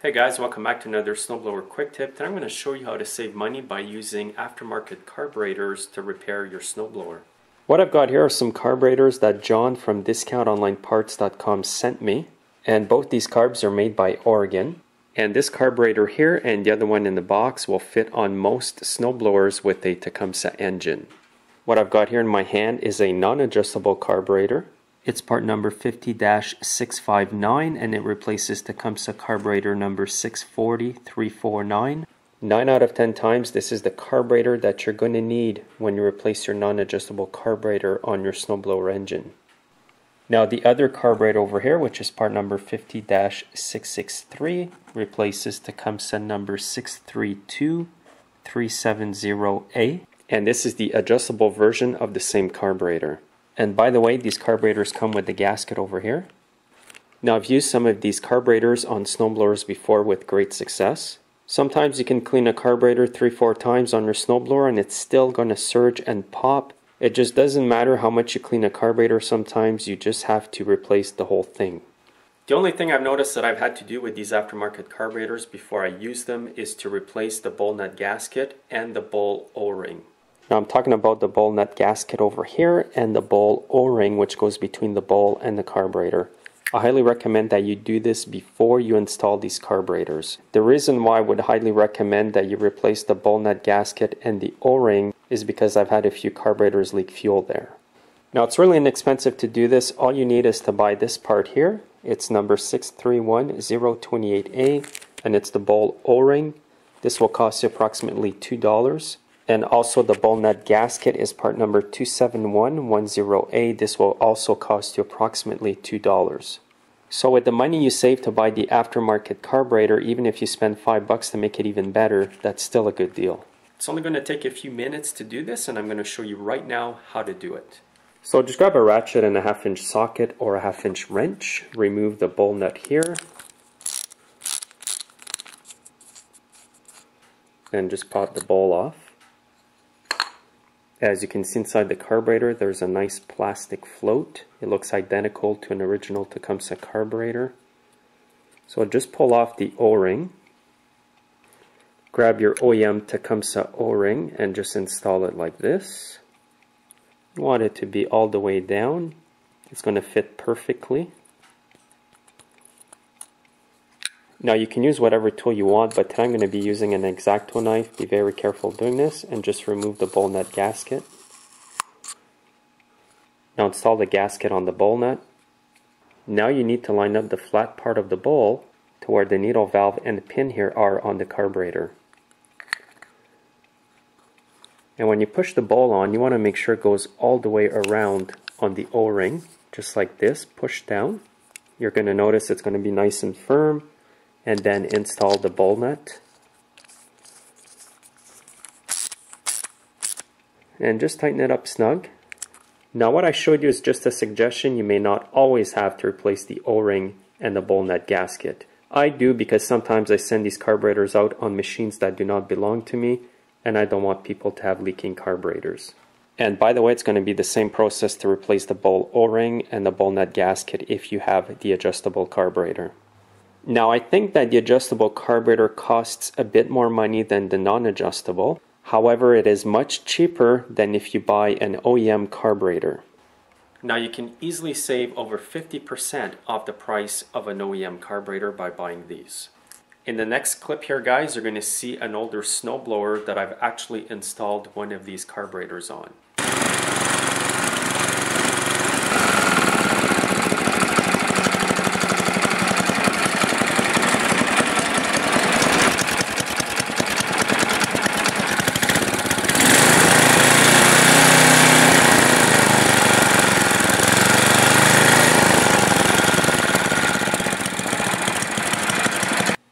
Hey guys, welcome back to another snowblower quick tip. Today I'm going to show you how to save money by using aftermarket carburetors to repair your snowblower. What I've got here are some carburetors that John from DiscountOnlineParts.com sent me, and both these carbs are made by Oregon. And this carburetor here and the other one in the box will fit on most snowblowers with a Tecumseh engine. What I've got here in my hand is a non-adjustable carburetor. It's part number 50-659 and it replaces Tecumseh carburetor number 640-349. 9 out of 10 times this is the carburetor that you're going to need when you replace your non-adjustable carburetor on your snowblower engine. Now the other carburetor over here, which is part number 50-663, replaces Tecumseh number 632-370A, and this is the adjustable version of the same carburetor. And by the way, these carburetors come with the gasket over here. Now I've used some of these carburetors on snowblowers before with great success. Sometimes you can clean a carburetor 3-4 times on your snowblower and it's still going to surge and pop. It just doesn't matter how much you clean a carburetor, sometimes you just have to replace the whole thing. The only thing I've noticed that I've had to do with these aftermarket carburetors before I use them is to replace the ball nut gasket and the ball O-ring. Now I'm talking about the ball nut gasket over here and the ball O-ring, which goes between the ball and the carburetor. I highly recommend that you do this before you install these carburetors. The reason why I would highly recommend that you replace the ball nut gasket and the O-ring is because I've had a few carburetors leak fuel there. Now it's really inexpensive to do this. All you need is to buy this part here. It's number 631028A and it's the ball O-ring. This will cost you approximately $2. And also the ball nut gasket is part number 27110A. This will also cost you approximately $2. So with the money you save to buy the aftermarket carburetor, even if you spend $5 to make it even better, that's still a good deal. It's only going to take a few minutes to do this, and I'm going to show you right now how to do it. So just grab a ratchet and a 1/2 inch socket or a 1/2 inch wrench. Remove the ball nut here. And just pop the ball off. As you can see inside the carburetor, there's a nice plastic float. It looks identical to an original Tecumseh carburetor. So just pull off the O-ring. Grab your OEM Tecumseh O-ring and just install it like this. You want it to be all the way down. It's going to fit perfectly. Now you can use whatever tool you want, but today I'm going to be using an X-Acto knife. Be very careful doing this, and just remove the ball nut gasket. Now install the gasket on the ball nut. Now you need to line up the flat part of the ball to where the needle valve and the pin here are on the carburetor. And when you push the ball on, you want to make sure it goes all the way around on the O-ring, just like this. Push down. You're going to notice it's going to be nice and firm. And then install the ball nut. And just tighten it up snug. Now what I showed you is just a suggestion. You may not always have to replace the O-ring and the ball nut gasket. I do, because sometimes I send these carburetors out on machines that do not belong to me, and I don't want people to have leaking carburetors. And by the way, it's going to be the same process to replace the ball O-ring and the ball nut gasket if you have the adjustable carburetor. Now I think that the adjustable carburetor costs a bit more money than the non-adjustable. However, it is much cheaper than if you buy an OEM carburetor. Now you can easily save over 50% off the price of an OEM carburetor by buying these. In the next clip here, guys, you're going to see an older snowblower that I've actually installed one of these carburetors on.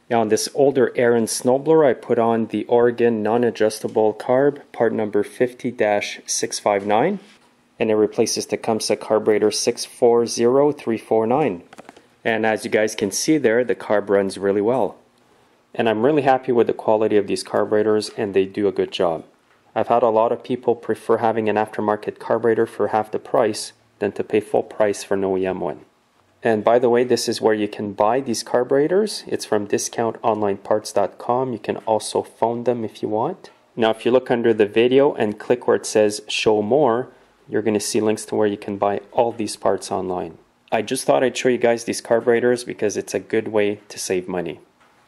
Now on this older Aaron snowblower, I put on the Oregon non-adjustable carb, part number 50-659, and it replaces Tecumseh carburetor 640-349. And as you guys can see there, the carb runs really well. And I'm really happy with the quality of these carburetors, and they do a good job. I've had a lot of people prefer having an aftermarket carburetor for half the price than to pay full price for an OEM one. And by the way, this is where you can buy these carburetors. It's from DiscountOnlineParts.com. You can also phone them if you want. Now, if you look under the video and click where it says show more, you're going to see links to where you can buy all these parts online. I just thought I'd show you guys these carburetors because it's a good way to save money.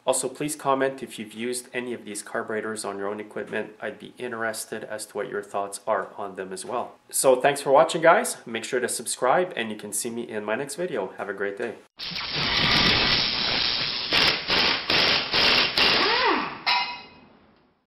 Also, please comment if you've used any of these carburetors on your own equipment. I'd be interested as to what your thoughts are on them as well. So thanks for watching, guys. Make sure to subscribe, and you can see me in my next video. Have a great day.